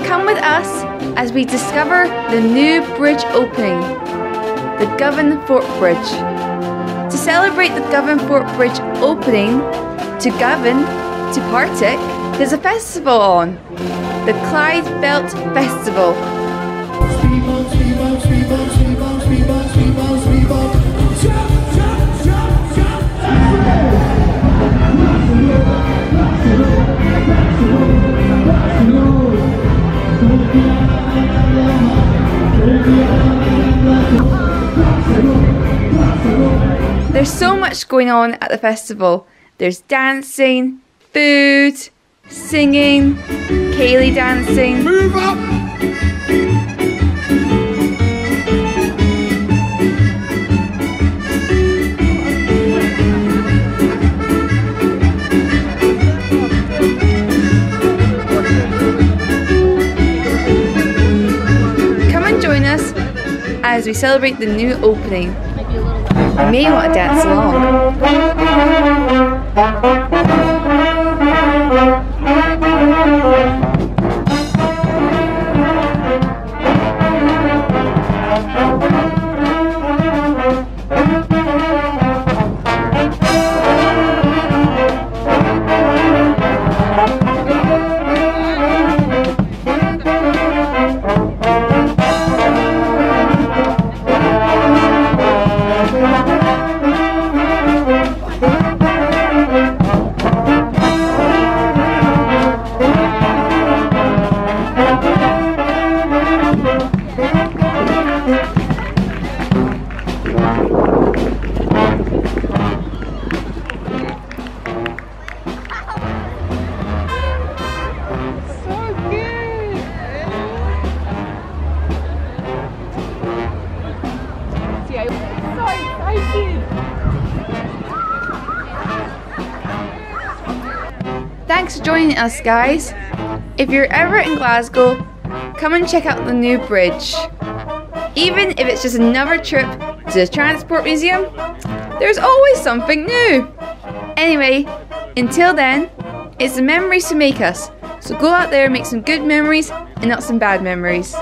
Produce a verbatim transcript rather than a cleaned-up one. Come with us as we discover the new bridge opening, the Govan Forth Bridge. To celebrate the Govan Forth Bridge opening, to Govan, to Partick, there's a festival on, the Clyde Belt Festival. There's so much going on at the festival. There's dancing, food, singing, Kaylee dancing. Move up! Come and join us as we celebrate the new opening. You may want to dance along. Thanks for joining us, guys. If you're ever in Glasgow, come and check out the new bridge. Even if it's just another trip to the Transport Museum, there's always something new. Anyway, until then, it's the memories to make us. So go out there and make some good memories and not some bad memories.